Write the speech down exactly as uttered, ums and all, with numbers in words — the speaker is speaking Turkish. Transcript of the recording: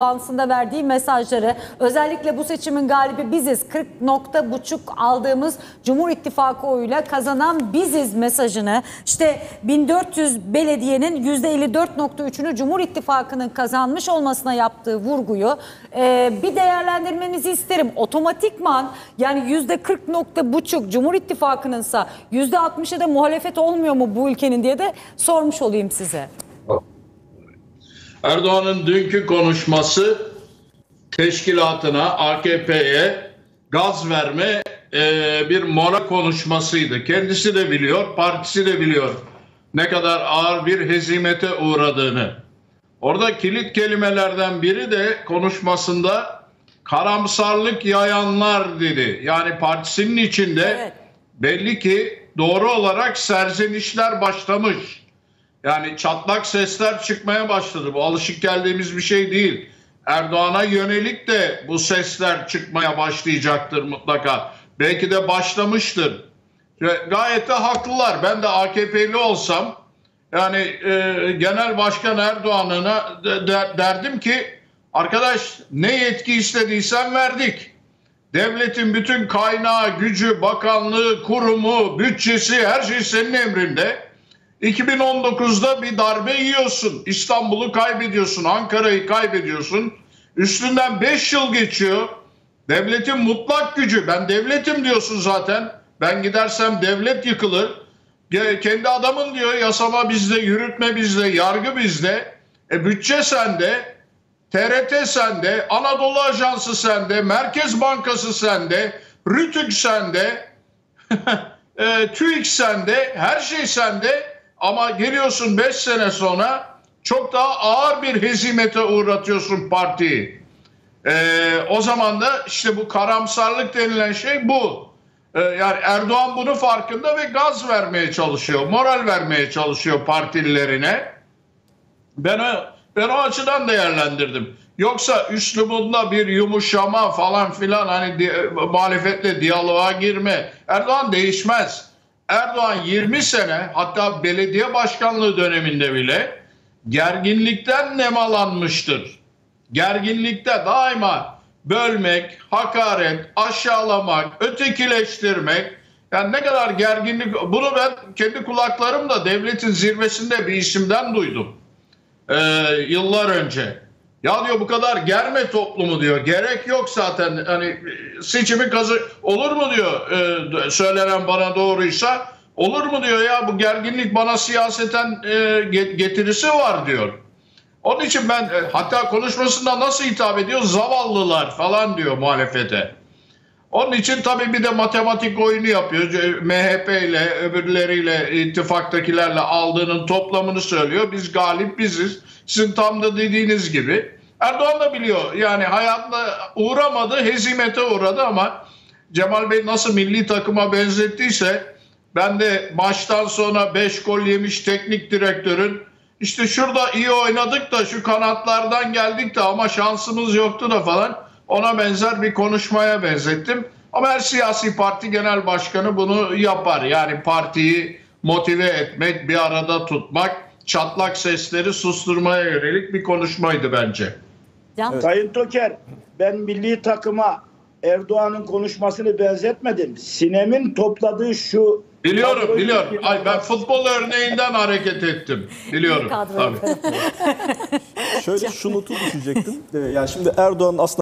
Toplantısında verdiği mesajları, özellikle bu seçimin galibi biziz, kırk nokta beş aldığımız Cumhur İttifakı oyuyla kazanan biziz mesajını, işte bin dört yüz belediyenin yüzde elli dört nokta üçünü Cumhur İttifakı'nın kazanmış olmasına yaptığı vurguyu e, bir değerlendirmenizi isterim. Otomatikman yani yüzde kırk nokta beş Cumhur İttifakı'nınsa yüzde altmışı da muhalefet olmuyor mu bu ülkenin diye de sormuş olayım size. Erdoğan'ın dünkü konuşması teşkilatına, A K P'ye gaz verme e, bir mola konuşmasıydı. Kendisi de biliyor, partisi de biliyor ne kadar ağır bir hezimete uğradığını. Orada kilit kelimelerden biri de konuşmasında karamsarlık yayanlar dedi. Yani partisinin içinde evet, belli ki doğru olarak serzenişler başlamış. Yani çatlak sesler çıkmaya başladı. Bu alışık geldiğimiz bir şey değil. Erdoğan'a yönelik de bu sesler çıkmaya başlayacaktır mutlaka. Belki de başlamıştır. Gayet de haklılar. Ben de A K P'li olsam yani e, Genel Başkan Erdoğan'a de, de, derdim ki arkadaş ne yetki istediysen verdik. Devletin bütün kaynağı, gücü, bakanlığı, kurumu, bütçesi her şey senin emrinde. iki bin on dokuzda bir darbe yiyorsun, İstanbul'u kaybediyorsun, Ankara'yı kaybediyorsun. Üstünden beş yıl geçiyor. Devletin mutlak gücü, ben devletim diyorsun zaten. Ben gidersem devlet yıkılır. Kendi adamın diyor, yasama bizde, yürütme bizde, yargı bizde. E, bütçe sende, T R T sende, Anadolu Ajansı sende, Merkez Bankası sende, Rütük sende, e, TÜİK sende, her şey sende. Ama geliyorsun beş sene sonra çok daha ağır bir hezimete uğratıyorsun partiyi. Ee, o zaman da işte bu karamsarlık denilen şey bu. Ee, yani Erdoğan bunun farkında ve gaz vermeye çalışıyor, moral vermeye çalışıyor partililerine. Ben o, ben o açıdan değerlendirdim. Yoksa üslubunda bir yumuşama falan filan, hani di, muhalefetle diyaloğa girme. Erdoğan değişmez. Erdoğan yirmi sene, hatta belediye başkanlığı döneminde bile gerginlikten nemalanmıştır. Gerginlikte daima bölmek, hakaret, aşağılamak, ötekileştirmek. Yani ne kadar gerginlik, bunu ben kendi kulaklarımla devletin zirvesinde bir isimden duydum ee, yıllar önce. Ya diyor bu kadar germe toplumu diyor, gerek yok zaten, hani seçimi kazı olur mu diyor, e, söylenen bana doğruysa olur mu diyor, ya bu gerginlik bana siyaseten e, getirisi var diyor. Onun için ben e, hatta konuşmasında nasıl hitap ediyor, zavallılar falan diyor muhalefete. Onun için tabii bir de matematik oyunu yapıyor, M H P ile öbürleriyle, ittifaktakilerle aldığının toplamını söylüyor. Biz galip biziz. Sizin tam da dediğiniz gibi. Erdoğan da biliyor yani hayatla uğramadı, hezimete uğradı ama Cemal Bey nasıl milli takıma benzettiyse, ben de maçtan sonra beş gol yemiş teknik direktörün işte şurada iyi oynadık da şu kanatlardan geldik de ama şansımız yoktu da falan, ona benzer bir konuşmaya benzettim. Ama her siyasi parti genel başkanı bunu yapar. Yani partiyi motive etmek, bir arada tutmak, çatlak sesleri susturmaya yönelik bir konuşmaydı bence. Evet. Sayın Toker, ben milli takıma Erdoğan'ın konuşmasını benzetmedim. Sinem'in topladığı şu... Biliyorum, biliyorum. Ay, ben futbol örneğinden hareket ettim. Biliyorum. Tabii. Şöyle şu notu düşecektim. Yani şimdi Erdoğan'ın aslında